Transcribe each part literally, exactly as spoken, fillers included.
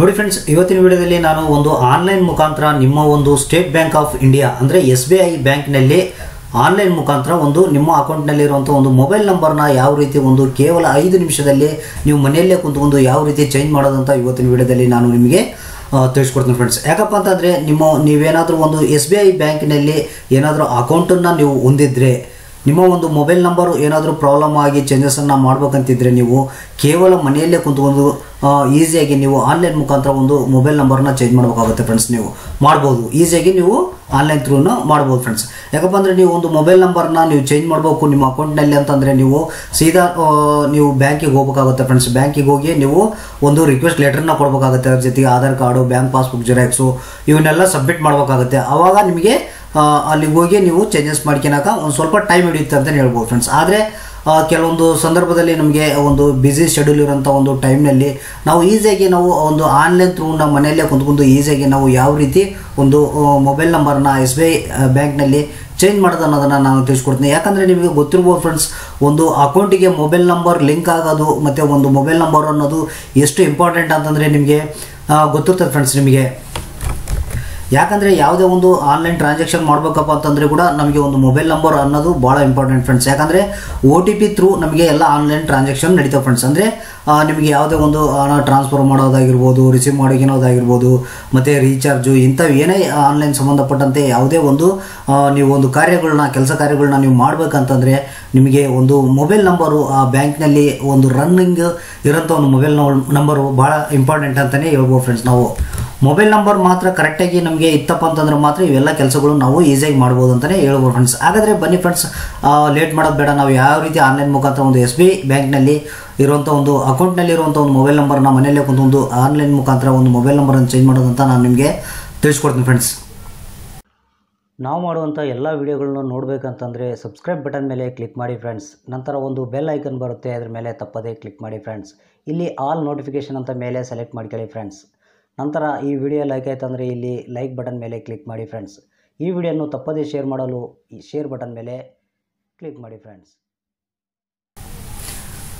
ನೋಡಿ ಫ್ರೆಂಡ್ಸ್, ಇವತ್ತಿನ ವಿಡಿಯೋದಲ್ಲಿ ನಾನು ಒಂದು ಆನ್ಲೈನ್ ಮುಖಾಂತರ ನಿಮ್ಮ ಒಂದು ಸ್ಟೇಟ್ ಬ್ಯಾಂಕ್ ಆಫ್ ಇಂಡಿಯಾ ಅಂದರೆ ಎಸ್ ಬಿ ಐ ಬ್ಯಾಂಕ್ನಲ್ಲಿ ಆನ್ಲೈನ್ ಮುಖಾಂತರ ಒಂದು ನಿಮ್ಮ ಅಕೌಂಟ್ನಲ್ಲಿರುವಂಥ ಒಂದು ಮೊಬೈಲ್ ನಂಬರ್ನ ಯಾವ ರೀತಿ ಒಂದು ಕೇವಲ ಐದು ನಿಮಿಷದಲ್ಲಿ ನೀವು ಮನೆಯಲ್ಲೇ ಕುಂತ್ಕೊಂಡು ಯಾವ ರೀತಿ ಚೇಂಜ್ ಮಾಡೋದಂತ ಇವತ್ತಿನ ವಿಡಿಯೋದಲ್ಲಿ ನಾನು ನಿಮಗೆ ತಿಳಿಸ್ಕೊಡ್ತೀನಿ ಫ್ರೆಂಡ್ಸ್. ಯಾಕಪ್ಪ ಅಂತಂದರೆ ನಿಮ್ಮ ನೀವೇನಾದರೂ ಒಂದು ಎಸ್ ಬಿ ಐ ಬ್ಯಾಂಕ್ನಲ್ಲಿ ಏನಾದರೂ ಅಕೌಂಟನ್ನು ನೀವು ಹೊಂದಿದ್ರೆ, ನಿಮ್ಮ ಒಂದು ಮೊಬೈಲ್ ನಂಬರು ಏನಾದರೂ ಪ್ರಾಬ್ಲಮ್ ಆಗಿ ಚೇಂಜಸನ್ನು ಮಾಡ್ಬೇಕಂತಿದ್ರೆ, ನೀವು ಕೇವಲ ಮನೆಯಲ್ಲೇ ಕುಂತ್ಕೊಂಡು ಈಸಿಯಾಗಿ ನೀವು ಆನ್ಲೈನ್ ಮುಖಾಂತರ ಒಂದು ಮೊಬೈಲ್ ನಂಬರ್ನ ಚೇಂಜ್ ಮಾಡಬೇಕಾಗುತ್ತೆ ಫ್ರೆಂಡ್ಸ್. ನೀವು ಮಾಡ್ಬೋದು, ಈಸಿಯಾಗಿ ನೀವು ಆನ್ಲೈನ್ ಥ್ರೂನ ಮಾಡ್ಬೋದು ಫ್ರೆಂಡ್ಸ್. ಯಾಕಪ್ಪ ಅಂದರೆ ನೀವು ಒಂದು ಮೊಬೈಲ್ ನಂಬರ್ನ ನೀವು ಚೇಂಜ್ ಮಾಡಬೇಕು ನಿಮ್ಮ ಅಕೌಂಟ್ನಲ್ಲಿ ಅಂತಂದರೆ, ನೀವು ಸೀದಾ ನೀವು ಬ್ಯಾಂಕಿಗೆ ಹೋಗಬೇಕಾಗುತ್ತೆ ಫ್ರೆಂಡ್ಸ್. ಬ್ಯಾಂಕಿಗೆ ಹೋಗಿ ನೀವು ಒಂದು ರಿಕ್ವೆಸ್ಟ್ ಲೆಟರ್ನ ಕೊಡಬೇಕಾಗುತ್ತೆ. ಅದ್ರ ಜೊತೆಗೆ Aadhaar card, bank passbook xerox ಇವನ್ನೆಲ್ಲ ಸಬ್ಮಿಟ್ ಮಾಡಬೇಕಾಗುತ್ತೆ. ಆವಾಗ ನಿಮಗೆ ಅಲ್ಲಿಗೆ ಹೋಗಿ ನೀವು ಚೇಂಜಸ್ ಮಾಡ್ಕೊಳಕ ಒಂದು ಸ್ವಲ್ಪ ಟೈಮ್ ಹಿಡಿಯುತ್ತೆ ಅಂತಲೇ ಹೇಳ್ಬೋದು ಫ್ರೆಂಡ್ಸ್. ಆದರೆ ಕೆಲವೊಂದು ಸಂದರ್ಭದಲ್ಲಿ ನಮಗೆ ಒಂದು ಬ್ಯುಸಿ ಶೆಡ್ಯೂಲ್ ಇರೋಂಥ ಒಂದು ಟೈಮ್ನಲ್ಲಿ ನಾವು ಈಸಿಯಾಗಿ ನಾವು ಒಂದು ಆನ್ಲೈನ್ ಥ್ರೂ ನಮ್ಮ ಮನೆಯಲ್ಲೇ ಕುಂತ್ಕೊಂಡು ಈಸಿಯಾಗಿ ನಾವು ಯಾವ ರೀತಿ ಒಂದು ಮೊಬೈಲ್ ನಂಬರ್ನ ಎಸ್ ಬಿ ಐ ಬ್ಯಾಂಕ್ನಲ್ಲಿ ಚೇಂಜ್ ಮಾಡೋದು ಅನ್ನೋದನ್ನು ನಾನು ತಿಳಿಸ್ಕೊಡ್ತೀನಿ. ಯಾಕಂದರೆ ನಿಮಗೆ ಗೊತ್ತಿರ್ಬೋದು ಫ್ರೆಂಡ್ಸ್, ಒಂದು ಅಕೌಂಟಿಗೆ ಮೊಬೈಲ್ ನಂಬರ್ ಲಿಂಕ್ ಆಗೋದು ಮತ್ತು ಒಂದು ಮೊಬೈಲ್ ನಂಬರ್ ಅನ್ನೋದು ಎಷ್ಟು ಇಂಪಾರ್ಟೆಂಟ್ ಅಂತಂದರೆ ನಿಮಗೆ ಗೊತ್ತಿರ್ತದೆ ಫ್ರೆಂಡ್ಸ್. ನಿಮಗೆ ಯಾಕಂದರೆ ಯಾವುದೇ ಒಂದು ಆನ್ಲೈನ್ ಟ್ರಾನ್ಸಾಕ್ಷನ್ ಮಾಡಬೇಕಪ್ಪ ಅಂತಂದರೆ ಕೂಡ ನಮಗೆ ಒಂದು ಮೊಬೈಲ್ ನಂಬರ್ ಅನ್ನೋದು ಭಾಳ ಇಂಪಾರ್ಟೆಂಟ್ ಫ್ರೆಂಡ್ಸ್. ಯಾಕಂದರೆ ಒ ಟಿ ಪಿ ಥ್ರೂ ನಮಗೆ ಎಲ್ಲ ಆನ್ಲೈನ್ ಟ್ರಾನ್ಸಾಕ್ಷನ್ ನಡೀತಾವೆ ಫ್ರೆಂಡ್ಸ್. ಅಂದರೆ ನಿಮಗೆ ಯಾವುದೇ ಒಂದು ಹಣ ಟ್ರಾನ್ಸ್ಫರ್ ಮಾಡೋದಾಗಿರ್ಬೋದು, ರಿಸೀವ್ ಮಾಡೋಕ್ಕಿನೋದಾಗಿರ್ಬೋದು, ಮತ್ತು ರೀಚಾರ್ಜು, ಇಂಥವು ಏನೇ ಆನ್ಲೈನ್ ಸಂಬಂಧಪಟ್ಟಂತೆ ಯಾವುದೇ ಒಂದು ನೀವೊಂದು ಕಾರ್ಯಗಳನ್ನ ಕೆಲಸ ಕಾರ್ಯಗಳನ್ನ ನೀವು ಮಾಡಬೇಕಂತಂದರೆ ನಿಮಗೆ ಒಂದು ಮೊಬೈಲ್ ನಂಬರು, ಆ ಬ್ಯಾಂಕ್ನಲ್ಲಿ ಒಂದು ರನ್ನಿಂಗ್ ಇರೋಂಥ ಒಂದು ಮೊಬೈಲ್ ನಂಬರು ಭಾಳ ಇಂಪಾರ್ಟೆಂಟ್ ಅಂತಲೇ ಹೇಳ್ಬೋದು ಫ್ರೆಂಡ್ಸ್. ನಾವು ಮೊಬೈಲ್ ನಂಬರ್ ಮಾತ್ರ ಕರೆಕ್ಟಾಗಿ ನಮಗೆ ಇತ್ತಪ್ಪ ಅಂತಂದ್ರೆ ಮಾತ್ರ ಇವೆಲ್ಲ ಕೆಲಸಗಳು ನಾವು ಈಸಿಯಾಗಿ ಮಾಡ್ಬೋದು ಅಂತಲೇ ಹೇಳ್ಬೋದು ಫ್ರೆಂಡ್ಸ್. ಹಾಗಾದರೆ ಬನ್ನಿ ಫ್ರೆಂಡ್ಸ್, ಲೇಟ್ ಮಾಡೋದು ಬೇಡ, ನಾವು ಯಾವ ರೀತಿ ಆನ್ಲೈನ್ ಮುಖಾಂತರ ಒಂದು ಎಸ್ ಬಿ ಐ ಬ್ಯಾಂಕ್ನಲ್ಲಿ ಇರುವಂಥ ಒಂದು ಅಕೌಂಟ್ನಲ್ಲಿರುವಂಥ ಒಂದು ಮೊಬೈಲ್ ನಂಬರ್ನ ಮನೆಯಲ್ಲೇ ಕುಂತ್ಕೊಂಡು ಆನ್ಲೈನ್ ಮುಖಾಂತರ ಒಂದು ಮೊಬೈಲ್ ನಂಬರನ್ನು ಚೇಂಜ್ ಮಾಡೋದಂತ ನಾನು ನಿಮಗೆ ತಿಳಿಸ್ಕೊಡ್ತೀನಿ ಫ್ರೆಂಡ್ಸ್. ನಾವು ಮಾಡುವಂಥ ಎಲ್ಲ ವೀಡಿಯೋಗಳನ್ನ ನೋಡಬೇಕಂತಂದರೆ ಸಬ್ಸ್ಕ್ರೈಬ್ ಬಟನ್ ಮೇಲೆ ಕ್ಲಿಕ್ ಮಾಡಿ ಫ್ರೆಂಡ್ಸ್. ನಂತರ ಒಂದು ಬೆಲ್ ಐಕನ್ ಬರುತ್ತೆ, ಅದರ ಮೇಲೆ ತಪ್ಪದೇ ಕ್ಲಿಕ್ ಮಾಡಿ ಫ್ರೆಂಡ್ಸ್. ಇಲ್ಲಿ ಆಲ್ ನೋಟಿಫಿಕೇಷನ್ ಅಂತ ಮೇಲೆ ಸೆಲೆಕ್ಟ್ ಮಾಡ್ಕೊಳ್ಳಿ ಫ್ರೆಂಡ್ಸ್. ನಂತರ ಈ ವಿಡಿಯೋ ಲೈಕ್ ಆಯಿತು ಅಂದರೆ ಇಲ್ಲಿ ಲೈಕ್ ಬಟನ್ ಮೇಲೆ ಕ್ಲಿಕ್ ಮಾಡಿ ಫ್ರೆಂಡ್ಸ್. ಈ ವಿಡಿಯೋನು ತಪ್ಪದೇ ಶೇರ್ ಮಾಡಲು ಈ ಶೇರ್ ಬಟನ್ ಮೇಲೆ ಕ್ಲಿಕ್ ಮಾಡಿ ಫ್ರೆಂಡ್ಸ್.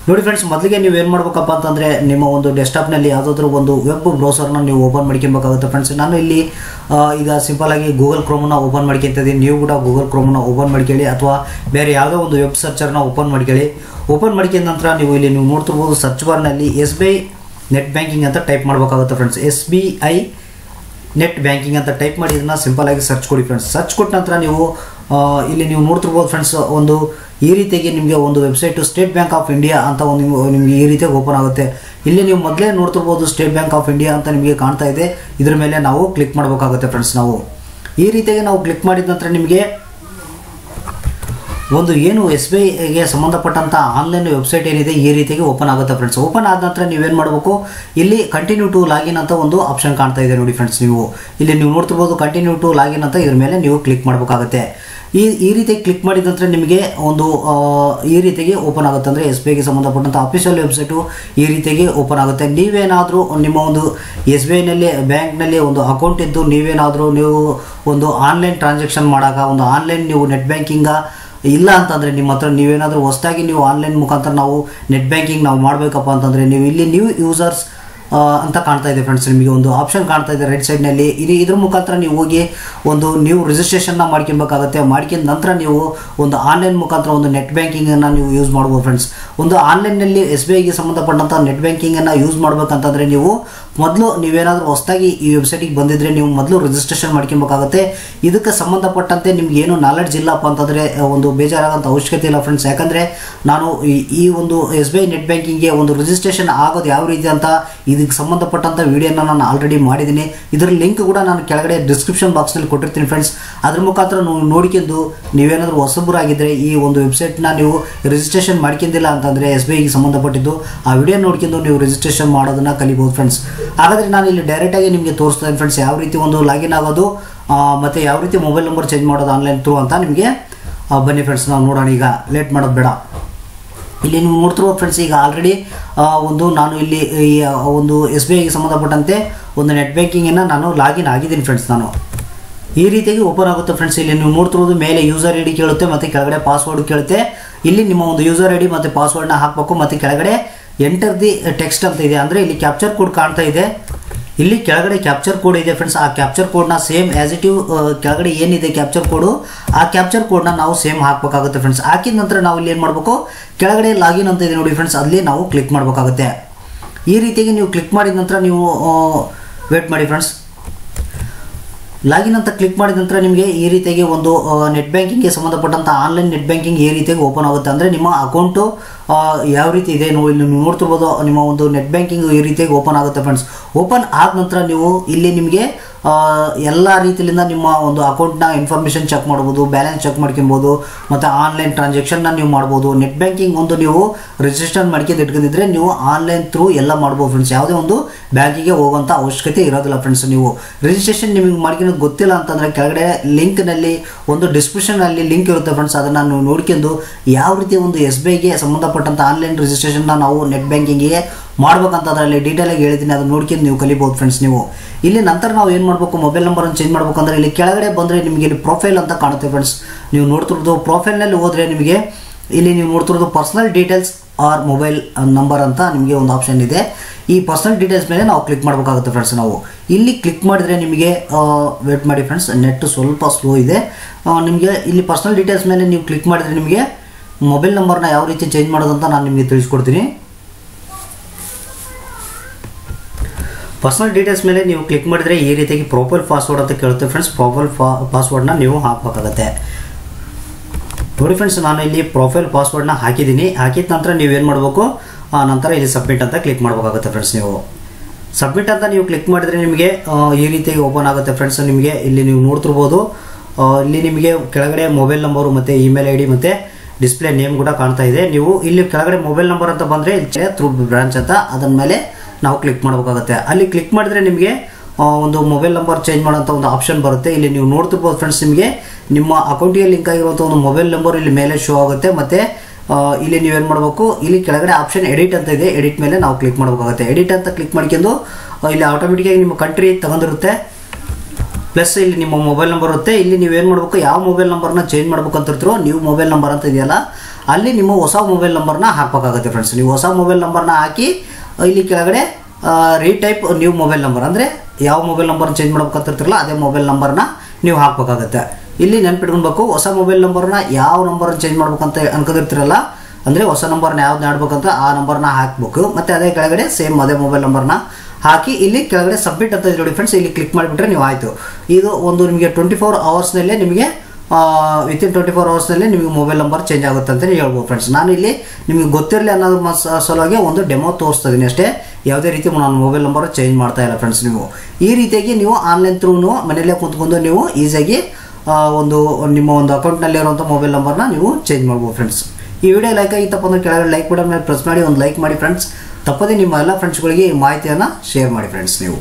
ನೋಡಿ ಫ್ರೆಂಡ್ಸ್, ಮೊದಲಿಗೆ ನೀವು ಏನು ಮಾಡಬೇಕಪ್ಪ ಅಂತಂದರೆ ನಿಮ್ಮ ಒಂದು ಡೆಸ್ಕ್ಟಾಪ್ನಲ್ಲಿ ಯಾವುದಾದ್ರೂ ಒಂದು ವೆಬ್ ಬ್ರೌಸರ್ನ ನೀವು ಓಪನ್ ಮಾಡ್ಕೊಬೇಕಾಗುತ್ತೆ ಫ್ರೆಂಡ್ಸ್. ನಾನು ಇಲ್ಲಿ ಈಗ ಸಿಂಪಲಾಗಿ ಗೂಗಲ್ ಕ್ರೋಮನ್ನ ಓಪನ್ ಮಾಡ್ಕೊತಿದ್ದೀನಿ. ನೀವು ಕೂಡ ಗೂಗಲ್ ಕ್ರೋಮನ್ನ ಓಪನ್ ಮಾಡ್ಕೊಳ್ಳಿ ಅಥವಾ ಬೇರೆ ಯಾವುದೋ ಒಂದು ವೆಬ್ ಸರ್ಚರ್ನ ಓಪನ್ ಮಾಡ್ಕೊಳ್ಳಿ. ಓಪನ್ ಮಾಡ್ಕೊಂಡ ನಂತರ ನೀವು ಇಲ್ಲಿ ನೀವು ನೋಡ್ತಿರ್ಬೋದು, ಸರ್ಚ್ ಬಾರ್ನಲ್ಲಿ S B I net banking ಅಂತ ಟೈಪ್ ಮಾಡಬೇಕಾಗುತ್ತೆ friends. S B I net banking ಅಂತ ಟೈಪ್ ಮಾಡಿ ಇದನ್ನು ಸಿಂಪಲಾಗಿ ಸರ್ಚ್ ಕೊಡಿ ಫ್ರೆಂಡ್ಸ್. ಸರ್ಚ್ ಕೊಟ್ಟ ನಂತರ ನೀವು ಇಲ್ಲಿ ನೀವು ನೋಡ್ತಿರ್ಬೋದು ಫ್ರೆಂಡ್ಸ್, ಒಂದು ಈ ರೀತಿಯಾಗಿ ನಿಮಗೆ ಒಂದು website State Bank of India ಅಂತ ಒಂದು ನಿಮಗೆ ಈ ರೀತಿಯಾಗಿ ಓಪನ್ ಆಗುತ್ತೆ. ಇಲ್ಲಿ ನೀವು ಮೊದಲೇ ನೋಡ್ತಿರ್ಬೋದು ಸ್ಟೇಟ್ ಬ್ಯಾಂಕ್ ಆಫ್ ಇಂಡಿಯಾ ಅಂತ ನಿಮಗೆ ಕಾಣ್ತಾ ಇದೆ. ಇದ್ರ ಮೇಲೆ ನಾವು ಕ್ಲಿಕ್ ಮಾಡಬೇಕಾಗುತ್ತೆ ಫ್ರೆಂಡ್ಸ್. ನಾವು ಈ ರೀತಿಯಾಗಿ ನಾವು ಕ್ಲಿಕ್ ಮಾಡಿದ ನಂತರ ನಿಮಗೆ ಒಂದು ಏನು ಎಸ್ ಬಿ ಐಗೆ ಸಂಬಂಧಪಟ್ಟಂಥ ಆನ್ಲೈನ್ ವೆಬ್ಸೈಟ್ ಏನಿದೆ ಈ ರೀತಿಯಾಗಿ ಓಪನ್ ಆಗುತ್ತೆ ಫ್ರೆಂಡ್ಸ್. ಓಪನ್ ಆದ ನಂತರ ನೀವೇನು ಮಾಡಬೇಕು, ಇಲ್ಲಿ ಕಂಟಿನ್ಯೂ ಟು ಲಾಗಿನ್ ಅಂತ ಒಂದು ಆಪ್ಷನ್ ಕಾಣ್ತಾ ಇದೆ ನೋಡಿ ಫ್ರೆಂಡ್ಸ್. ನೀವು ಇಲ್ಲಿ ನೀವು ನೋಡ್ತಿರ್ಬೋದು ಕಂಟಿನ್ಯೂ ಟು ಲಾಗಿನ್ ಅಂತ, ಇದ್ರ ಮೇಲೆ ನೀವು ಕ್ಲಿಕ್ ಮಾಡಬೇಕಾಗುತ್ತೆ. ಈ ಈ ರೀತಿಯಾಗಿ ಕ್ಲಿಕ್ ಮಾಡಿದ ನಂತರ ನಿಮಗೆ ಒಂದು ಈ ರೀತಿಯಾಗಿ ಓಪನ್ ಆಗುತ್ತೆ. ಅಂದರೆ ಎಸ್ ಬಿ ಐಗೆ ಸಂಬಂಧಪಟ್ಟಂಥ ಅಫಿಷಿಯಲ್ ವೆಬ್ಸೈಟು ಈ ರೀತಿಯಾಗಿ ಓಪನ್ ಆಗುತ್ತೆ. ನೀವೇನಾದರೂ ನಿಮ್ಮ ಒಂದು ಎಸ್ ಬಿ ಐನಲ್ಲಿ ಬ್ಯಾಂಕ್ನಲ್ಲಿ ಒಂದು ಅಕೌಂಟ್ ಇದ್ದು ನೀವೇನಾದರೂ ನೀವು ಒಂದು ಆನ್ಲೈನ್ ಟ್ರಾನ್ಸಾಕ್ಷನ್ ಮಾಡೋಕೆ ಒಂದು ಆನ್ಲೈನ್ ನೀವು ನೆಟ್ ಬ್ಯಾಂಕಿಂಗ ಇಲ್ಲ ಅಂತಂದರೆ ನಿಮ್ಮ ಹತ್ರ ನೀವೇನಾದರೂ ಹೊಸದಾಗಿ ನೀವು ಆನ್ಲೈನ್ ಮುಖಾಂತರ ನಾವು ನೆಟ್ ಬ್ಯಾಂಕಿಂಗ್ ನಾವು ಮಾಡಬೇಕಪ್ಪ ಅಂತಂದರೆ ನೀವು ಇಲ್ಲಿ ನ್ಯೂ ಯೂಸರ್ಸ್ ಅಂತ ಕಾಣ್ತಾ ಇದೆ ಫ್ರೆಂಡ್ಸ್. ನಿಮಗೆ ಒಂದು ಆಪ್ಷನ್ ಕಾಣ್ತಾ ಇದೆ ರೈಟ್ ಸೈಡ್ನಲ್ಲಿ. ಇಲ್ಲಿ ಇದ್ರ ಮುಖಾಂತರ ನೀವು ಹೋಗಿ ಒಂದು ನೀವು ರಿಜಿಸ್ಟ್ರೇಷನ್ನ ಮಾಡ್ಕೊಬೇಕಾಗುತ್ತೆ. ಮಾಡ್ಕೊಂಡ ನಂತರ ನೀವು ಒಂದು ಆನ್ಲೈನ್ ಮುಖಾಂತರ ಒಂದು ನೆಟ್ ಬ್ಯಾಂಕಿಂಗನ್ನು ನೀವು ಯೂಸ್ ಮಾಡ್ಬೋದು ಫ್ರೆಂಡ್ಸ್. ಒಂದು ಆನ್ಲೈನ್ನಲ್ಲಿ ಎಸ್ ಬಿ ಐಗೆ ಸಂಬಂಧಪಟ್ಟಂಥ ನೆಟ್ ಬ್ಯಾಂಕಿಂಗನ್ನು ಯೂಸ್ ಮಾಡಬೇಕಂತಂದರೆ ನೀವು ಮೊದಲು ನೀವೇನಾದರೂ ಹೊಸದಾಗಿ ಈ ವೆಬ್ಸೈಟಿಗೆ ಬಂದಿದ್ದರೆ ನೀವು ಮೊದಲು ರಿಜಿಸ್ಟ್ರೇಷನ್ ಮಾಡ್ಕೊಬೇಕಾಗುತ್ತೆ. ಇದಕ್ಕೆ ಸಂಬಂಧಪಟ್ಟಂತೆ ನಿಮ್ಗೆ ಏನು ನಾಲೆಡ್ಜ್ ಇಲ್ಲಪ್ಪ ಅಂತಂದರೆ ಒಂದು ಬೇಜಾರಾಗೋಂಥ ಅವಶ್ಯಕತೆ ಇಲ್ಲ ಫ್ರೆಂಡ್ಸ್. ಯಾಕಂದರೆ ನಾನು ಈ ಒಂದು ಎಸ್ ಬಿ ಐ ನೆಟ್ ಬ್ಯಾಂಕಿಂಗ್ಗೆ ಒಂದು ರಿಜಿಸ್ಟ್ರೇಷನ್ ಆಗೋದು ಯಾವ ರೀತಿ ಅಂತ ಇದಕ್ಕೆ ಸಂಬಂಧಪಟ್ಟಂಥ ವಿಡಿಯೋನ ನಾನು ಆಲ್ರೆಡಿ ಮಾಡಿದ್ದೀನಿ. ಇದರ ಲಿಂಕ್ ಕೂಡ ನಾನು ಕೆಳಗಡೆ ಡಿಸ್ಕ್ರಿಪ್ಷನ್ ಬಾಕ್ಸ್ನಲ್ಲಿ ಕೊಟ್ಟಿರ್ತೀನಿ ಫ್ರೆಂಡ್ಸ್. ಅದ್ರ ಮುಖಾಂತರ ನೀವು ನೋಡ್ಕೊಂಡು ನೀವೇನಾದರೂ ಹೊಸಬರಾಗಿದ್ದರೆ ಈ ಒಂದು ವೆಬ್ಸೈಟ್ನ ನೀವು ರಿಜಿಸ್ಟ್ರೇಷನ್ ಮಾಡ್ಕೊಂಡಿಲ್ಲ ಅಂತಂದರೆ ಎಸ್ ಬಿ ಐಗೆ ಸಂಬಂಧಪಟ್ಟಿದ್ದು ಆ ವಿಡಿಯೋ ನೋಡ್ಕೊಂಡು ನೀವು ರಿಜಿಸ್ಟ್ರೇಷನ್ ಮಾಡೋದನ್ನು ಕಲಿಬೋದು ಫ್ರೆಂಡ್ಸ್. ಹಾಗಾದರೆ ನಾನು ಇಲ್ಲಿ ಡೈರೆಕ್ಟಾಗಿ ನಿಮಗೆ ತೋರಿಸ್ತೀನಿ ಫ್ರೆಂಡ್ಸ್, ಯಾವ ರೀತಿ ಒಂದು ಲಾಗಿನ್ ಆಗೋದು ಮತ್ತು ಯಾವ ರೀತಿ ಮೊಬೈಲ್ ನಂಬರ್ ಚೇಂಜ್ ಮಾಡೋದು ಆನ್ಲೈನ್ ಥ್ರೂ ಅಂತ ನಿಮಗೆ. ಬನ್ನಿ ಫ್ರೆಂಡ್ಸ್, ನಾವು ನೋಡೋಣ, ಈಗ ಲೇಟ್ ಮಾಡೋದು ಬೇಡ. ಇಲ್ಲಿ ನೀವು ನೋಡ್ತಿರ್ಬೋದು ಫ್ರೆಂಡ್ಸ್, ಈಗ ಆಲ್ರೆಡಿ ಒಂದು ನಾನು ಇಲ್ಲಿ ಈ ಒಂದು ಎಸ್ ಬಿ ಐಗೆ ಸಂಬಂಧಪಟ್ಟಂತೆ ಒಂದು ನೆಟ್ ಬ್ಯಾಂಕಿಂಗನ್ನು ನಾನು ಲಾಗಿನ್ ಆಗಿದ್ದೀನಿ ಫ್ರೆಂಡ್ಸ್. ನಾನು ಈ ರೀತಿಯಾಗಿ ಓಪನ್ ಆಗುತ್ತೆ ಫ್ರೆಂಡ್ಸ್. ಇಲ್ಲಿ ನೀವು ನೋಡ್ತಿರೋದು ಮೇಲೆ ಯೂಸರ್ ಐ ಡಿ ಕೇಳುತ್ತೆ ಮತ್ತು ಕೆಳಗಡೆ ಪಾಸ್ವರ್ಡ್ ಕೇಳುತ್ತೆ. ಇಲ್ಲಿ ನಿಮ್ಮ ಒಂದು ಯೂಸರ್ ಐ ಡಿ ಮತ್ತು ಪಾಸ್ವರ್ಡ್ನ ಹಾಕಬೇಕು ಮತ್ತು ಕೆಳಗಡೆ ಎಂಟರ್ ದಿ ಟೆಕ್ಸ್ಟ್ ಅಂತ ಇದೆ. ಅಂದರೆ ಇಲ್ಲಿ ಕ್ಯಾಪ್ಚರ್ ಕೋಡ್ ಕಾಣ್ತಾ ಇದೆ. ಇಲ್ಲಿ ಕೆಳಗಡೆ ಕ್ಯಾಪ್ಚರ್ ಕೋಡ್ ಇದೆ ಫ್ರೆಂಡ್ಸ್, ಆ ಕ್ಯಾಪ್ಚರ್ ಕೋಡ್ ನ ಸೇಮ್ ಆಸ್ ಇಟ್ ಇಸ್ ಕೆಳಗಡೆ ಏನಿದೆ ಕ್ಯಾಪ್ಚರ್ ಕೋಡ್, ಆ ಕ್ಯಾಪ್ಚರ್ ಕೋಡ್ ನ ನಾವು ಸೇಮ್ ಹಾಕಬೇಕಾಗುತ್ತೆ ಫ್ರೆಂಡ್ಸ್. ಹಾಕಿದ ನಂತರ ನಾವು ಇಲ್ಲಿ ಏನು ಮಾಡಬೇಕು, ಕೆಳಗಡೆ ಲಾಗಿನ್ ಅಂತ ಇದೆ ನೋಡಿ ಫ್ರೆಂಡ್ಸ್, ಅಲ್ಲಿ ನಾವು ಕ್ಲಿಕ್ ಮಾಡಬೇಕಾಗುತ್ತೆ. ಈ ರೀತಿಯಾಗಿ ನೀವು ಕ್ಲಿಕ್ ಮಾಡಿದ ನಂತರ ನೀವು ವೇಟ್ ಮಾಡಿ ಫ್ರೆಂಡ್ಸ್. ಲಾಗಿನ್ ಅಂತ ಕ್ಲಿಕ್ ಮಾಡಿದ ನಂತರ ನಿಮಗೆ ಈ ರೀತಿಯಾಗಿ ಒಂದು ನೆಟ್ ಬ್ಯಾಂಕಿಂಗ್ಗೆ ಸಂಬಂಧಪಟ್ಟಂಥ ಆನ್ಲೈನ್ ನೆಟ್ ಬ್ಯಾಂಕಿಂಗ್ ಈ ರೀತಿಯಾಗಿ ಓಪನ್ ಆಗುತ್ತೆ. ಅಂದರೆ ನಿಮ್ಮ ಅಕೌಂಟು ಯಾವ ರೀತಿ ಇದೆ ನೋಡಿ ನೀವು ನೋಡ್ತಿರ್ಬೋದು, ನಿಮ್ಮ ಒಂದು ನೆಟ್ ಬ್ಯಾಂಕಿಂಗ್ ಈ ರೀತಿಯಾಗಿ ಓಪನ್ ಆಗುತ್ತೆ ಫ್ರೆಂಡ್ಸ್. ಓಪನ್ ಆದ ನಂತರ ನೀವು ಇಲ್ಲಿ ನಿಮಗೆ ಎಲ್ಲ ರೀತಿಯಿಂದ ನಿಮ್ಮ ಒಂದು ಅಕೌಂಟ್ನ ಇನ್ಫಾರ್ಮೇಷನ್ ಚೆಕ್ ಮಾಡ್ಬೋದು, ಬ್ಯಾಲೆನ್ಸ್ ಚೆಕ್ ಮಾಡ್ಕೊಬೋದು, ಮತ್ತು ಆನ್ಲೈನ್ ಟ್ರಾನ್ಸಾಕ್ಷನ್ನ ನೀವು ಮಾಡ್ಬೋದು. ನೆಟ್ ಬ್ಯಾಂಕಿಂಗ್ ಒಂದು ನೀವು ರಿಜಿಸ್ಟರ್ ಮಾಡ್ಕೊಂಡು ಇಟ್ಕೊಂಡಿದ್ರೆ ನೀವು ಆನ್ಲೈನ್ ಥ್ರೂ ಎಲ್ಲ ಮಾಡ್ಬೋದು ಫ್ರೆಂಡ್ಸ್. ಯಾವುದೇ ಒಂದು ಬ್ಯಾಂಕಿಗೆ ಹೋಗೋಂಥ ಅವಶ್ಯಕತೆ ಇರೋದಿಲ್ಲ ಫ್ರೆಂಡ್ಸ್. ನೀವು ರಿಜಿಸ್ಟ್ರೇಷನ್ ನಿಮಗೆ ಮಾಡ್ಕೊಳೋದು ಗೊತ್ತಿಲ್ಲ ಅಂತಂದರೆ ಕೆಳಗಡೆ ಲಿಂಕ್ನಲ್ಲಿ ಒಂದು ಡಿಸ್ಕ್ರಿಪ್ಷನಲ್ಲಿ ಲಿಂಕ್ ಇರುತ್ತೆ ಫ್ರೆಂಡ್ಸ್, ಅದನ್ನು ನೀವು ನೋಡ್ಕೊಂಡು ಯಾವ ರೀತಿ ಒಂದು ಎಸ್ ಬಿ ಐಗೆ ಸಂಬಂಧಪಟ್ಟಂಥ ಆನ್ಲೈನ್ ರಿಜಿಸ್ಟ್ರೇಷನ್ನ ನಾವು ನೆಟ್ ಬ್ಯಾಂಕಿಂಗಿಗೆ ಮಾಡ್ಬೇಕಂತ ಅದರಲ್ಲಿ ಡೀಟೇಲಾಗಿ ಹೇಳ್ತೀನಿ, ಅದನ್ನು ನೋಡ್ಕೊಂಡು ನೀವು ಕಲಿಬೋದು ಫ್ರೆಂಡ್ಸ್. ನೀವು ಇಲ್ಲಿ ನಂತರ ನಾವು ಏನು ಮಾಡಬೇಕು, ಮೊಬೈಲ್ ನಂಬರನ್ನು ಚೇಂಜ್ ಮಾಡ್ಬೇಕಂದ್ರೆ ಇಲ್ಲಿ ಕೆಳಗಡೆ ಬಂದರೆ ನಿಮಗೆ ಇಲ್ಲಿ ಪ್ರೊಫೈಲ್ ಅಂತ ಕಾಣುತ್ತೆ ಫ್ರೆಂಡ್ಸ್. ನೀವು ನೋಡ್ತಿರೋದು ಪ್ರೊಫೈಲ್ನಲ್ಲಿ ಹೋದರೆ ನಿಮಗೆ ಇಲ್ಲಿ ನೀವು ನೋಡ್ತಿರೋದು personal details or mobile number ಅಂತ ನಿಮಗೆ ಒಂದು ಆಪ್ಷನ್ ಇದೆ. ಈ ಪರ್ಸನಲ್ ಡೀಟೇಲ್ಸ್ ಮೇಲೆ ನಾವು ಕ್ಲಿಕ್ ಮಾಡಬೇಕಾಗುತ್ತೆ ಫ್ರೆಂಡ್ಸ್. ನಾವು ಇಲ್ಲಿ ಕ್ಲಿಕ್ ಮಾಡಿದರೆ ನಿಮಗೆ ವೇಟ್ ಮಾಡಿ ಫ್ರೆಂಡ್ಸ್, ನೆಟ್ ಸ್ವಲ್ಪ ಸ್ಲೋ ಇದೆ. ನಿಮಗೆ ಇಲ್ಲಿ ಪರ್ಸನಲ್ ಡೀಟೇಲ್ಸ್ ಮೇಲೆ ನೀವು ಕ್ಲಿಕ್ ಮಾಡಿದರೆ ನಿಮಗೆ ಮೊಬೈಲ್ ನಂಬರ್ನ ಯಾವ ರೀತಿ ಚೇಂಜ್ ಮಾಡೋದಂತ ನಾನು ನಿಮಗೆ ತಿಳಿಸ್ಕೊಡ್ತೀನಿ. ಪರ್ಸನಲ್ ಡೀಟೇಲ್ಸ್ ಮೇಲೆ ನೀವು ಕ್ಲಿಕ್ ಮಾಡಿದರೆ ಈ ರೀತಿಯಾಗಿ ಪ್ರೊಫೈಲ್ ಪಾಸ್ವರ್ಡ್ ಅಂತ ಕೇಳುತ್ತೆ ಫ್ರೆಂಡ್ಸ್. ಪ್ರೊಫೈಲ್ ಫಾ ಪಾಸ್ವರ್ಡ್ನ ನೀವು ಹಾಕಬೇಕಾಗತ್ತೆ ನೋಡಿ ಫ್ರೆಂಡ್ಸ್. ನಾನು ಇಲ್ಲಿ ಪ್ರೊಫೈಲ್ ಪಾಸ್ವರ್ಡ್ನ ಹಾಕಿದ್ದೀನಿ. ಹಾಕಿದ ನಂತರ ನೀವೇನು ಮಾಡಬೇಕು, ಆ ನಂತರ ಇಲ್ಲಿ ಸಬ್ಮಿಟ್ ಅಂತ ಕ್ಲಿಕ್ ಮಾಡಬೇಕಾಗುತ್ತೆ ಫ್ರೆಂಡ್ಸ್. ನೀವು ಸಬ್ಮಿಟ್ ಅಂತ ನೀವು ಕ್ಲಿಕ್ ಮಾಡಿದರೆ ನಿಮಗೆ ಈ ರೀತಿಯಾಗಿ ಓಪನ್ ಆಗುತ್ತೆ ಫ್ರೆಂಡ್ಸ್. ನಿಮಗೆ ಇಲ್ಲಿ ನೀವು ನೋಡ್ತಿರ್ಬೋದು, ಇಲ್ಲಿ ನಿಮಗೆ ಕೆಳಗಡೆ ಮೊಬೈಲ್ ನಂಬರು ಮತ್ತು ಇಮೇಲ್ ಐ ಡಿ ಮತ್ತು ಡಿಸ್ಪ್ಲೇ ನೇಮ್ ಕೂಡ ಕಾಣ್ತಾ ಇದೆ. ನೀವು ಇಲ್ಲಿ ಕೆಳಗಡೆ ಮೊಬೈಲ್ ನಂಬರ್ ಅಂತ ಬಂದರೆ ಥ್ರೂ ಬ್ರಾಂಚ್ ಅಂತ ಅದನ್ನ ಮೇಲೆ ನಾವು ಕ್ಲಿಕ್ ಮಾಡಬೇಕಾಗುತ್ತೆ. ಅಲ್ಲಿ ಕ್ಲಿಕ್ ಮಾಡಿದ್ರೆ ನಿಮಗೆ ಒಂದು ಮೊಬೈಲ್ ನಂಬರ್ ಚೇಂಜ್ ಮಾಡೋಂಥ ಒಂದು ಆಪ್ಷನ್ ಬರುತ್ತೆ. ಇಲ್ಲಿ ನೀವು ನೋಡ್ತಿರ್ಬೋದು ಫ್ರೆಂಡ್ಸ್, ನಿಮಗೆ ನಿಮ್ಮ ಅಕೌಂಟಿಗೆ ಲಿಂಕ್ ಆಗಿರುವಂಥ ಒಂದು ಮೊಬೈಲ್ ನಂಬರ್ ಇಲ್ಲಿ ಮೇಲೆ ಶೋ ಆಗುತ್ತೆ. ಮತ್ತು ಇಲ್ಲಿ ನೀವೇನು ಮಾಡಬೇಕು, ಇಲ್ಲಿ ಕೆಳಗಡೆ ಆಪ್ಷನ್ ಎಡಿಟ್ ಅಂತ ಇದೆ, ಎಡಿಟ್ ಮೇಲೆ ನಾವು ಕ್ಲಿಕ್ ಮಾಡಬೇಕಾಗುತ್ತೆ. ಎಡಿಟ್ ಅಂತ ಕ್ಲಿಕ್ ಮಾಡ್ಕೊಂಡು ಇಲ್ಲಿ ಆಟೋಮೆಟಿಕ್ಕಾಗಿ ನಿಮ್ಮ ಕಂಟ್ರಿ ತಗೊಂಡಿರುತ್ತೆ, ಪ್ಲಸ್ ಇಲ್ಲಿ ನಿಮ್ಮ ಮೊಬೈಲ್ ನಂಬರ್ ಇರುತ್ತೆ. ಇಲ್ಲಿ ನೀವೇನು ಮಾಡಬೇಕು, ಯಾವ ಮೊಬೈಲ್ ನಂಬರ್ನ ಚೇಂಜ್ ಮಾಡ್ಬೇಕಂತಿರ್ತೀರೋ ನೀವು ಮೊಬೈಲ್ ನಂಬರ್ ಅಂತ ಇದೆಯಲ್ಲ ಅಲ್ಲಿ ನಿಮ್ಮ ಹೊಸ ಮೊಬೈಲ್ ನಂಬರ್ನ ಹಾಕಬೇಕಾಗುತ್ತೆ ಫ್ರೆಂಡ್ಸ್. ನೀವು ಹೊಸ ಮೊಬೈಲ್ ನಂಬರ್ನ ಹಾಕಿ ಇಲ್ಲಿ ಕೆಳಗಡೆ ರೀಟೈಪ್ ನ್ಯೂ ಮೊಬೈಲ್ ನಂಬರ್, ಅಂದರೆ ಯಾವ ಮೊಬೈಲ್ ನಂಬರ್ನ ಚೇಂಜ್ ಮಾಡ್ಬೇಕಂತಿರ್ತಿರಲ್ಲ ಅದೇ ಮೊಬೈಲ್ ನಂಬರ್ನ ನೀವು ಹಾಕಬೇಕಾಗುತ್ತೆ. ಇಲ್ಲಿ ನೆನ್ಪಿಟ್ಕೊಳ್ಬೇಕು, ಹೊಸ ಮೊಬೈಲ್ ನಂಬರ್ನ ಯಾವ ನಂಬರ್ನ ಚೇಂಜ್ ಮಾಡ್ಬೇಕಂತ ಅನ್ಕೊಂಡಿರ್ತಿರಲ್ಲ, ಅಂದರೆ ಹೊಸ ನಂಬರ್ನ ಯಾವ್ದು ಆಡ್ಬೇಕಂತ ಆ ನಂಬರ್ನ ಹಾಕಬೇಕು. ಮತ್ತು ಅದೇ ಕೆಳಗಡೆ ಸೇಮ್ ಅದೇ ಮೊಬೈಲ್ ನಂಬರ್ನ ಹಾಕಿ ಇಲ್ಲಿ ಕೆಳಗಡೆ ಸಬ್ಮಿಟ್ ಅಂತ ಇದೆ ನೋಡಿ ಫ್ರೆಂಡ್ಸ್, ಇಲ್ಲಿ ಕ್ಲಿಕ್ ಮಾಡಿಬಿಟ್ರೆ ನೀವು ಆಯಿತು. ಇದು ಒಂದು ನಿಮಗೆ ಟ್ವೆಂಟಿ ಫೋರ್ ಅವರ್ಸ್ನಲ್ಲೇ ನಿಮಗೆ ವಿತಿನ್ ಟ್ವೆಂಟಿ ಫೋರ್ ಅವರ್ಸ್ನಲ್ಲಿ ನಿಮಗೆ ಮೊಬೈಲ್ ನಂಬರ್ ಚೇಂಜ್ ಆಗುತ್ತೆ ಅಂತಲೇ ಹೇಳ್ಬೋದು ಫ್ರೆಂಡ್ಸ್. ನಾನು ಇಲ್ಲಿ ನಿಮಗೆ ಗೊತ್ತಿರಲಿ ಅನ್ನೋದು ಸಲುವಾಗಿ ಒಂದು ಡೆಮೋ ತೋರಿಸ್ತಾ ಇದ್ದೀನಿ ಅಷ್ಟೇ, ಯಾವುದೇ ರೀತಿ ನಾನು ಮೊಬೈಲ್ ನಂಬರ್ ಚೇಂಜ್ ಮಾಡ್ತಾ ಇಲ್ಲ ಫ್ರೆಂಡ್ಸ್. ನೀವು ಈ ರೀತಿಯಾಗಿ ನೀವು ಆನ್ಲೈನ್ ಥ್ರೂನು ಮನೆಯಲ್ಲೇ ಕೂತ್ಕೊಂಡು ನೀವು ಈಸಿಯಾಗಿ ಒಂದು ನಿಮ್ಮ ಒಂದು ಅಕೌಂಟ್ನಲ್ಲಿರುವಂಥ ಮೊಬೈಲ್ ನಂಬರ್ನ ನೀವು ಚೇಂಜ್ ಮಾಡ್ಬೋದು ಫ್ರೆಂಡ್ಸ್. ಈ ವಿಡಿಯೋ ಲೈಕ್ ಆಗಿತ್ತಪ್ಪ ಅಂದರೆ ಕೆಳಗಡೆ ಲೈಕ್ ಬಟನ್ ಮೇಲೆ ಪ್ರೆಸ್ ಮಾಡಿ ಒಂದು ಲೈಕ್ ಮಾಡಿ ಫ್ರೆಂಡ್ಸ್. ತಪ್ಪದೇ ನಿಮ್ಮ ಎಲ್ಲ ಫ್ರೆಂಡ್ಸ್ಗಳಿಗೆ ಈ ಮಾಹಿತಿಯನ್ನು ಶೇರ್ ಮಾಡಿ ಫ್ರೆಂಡ್ಸ್. ನೀವು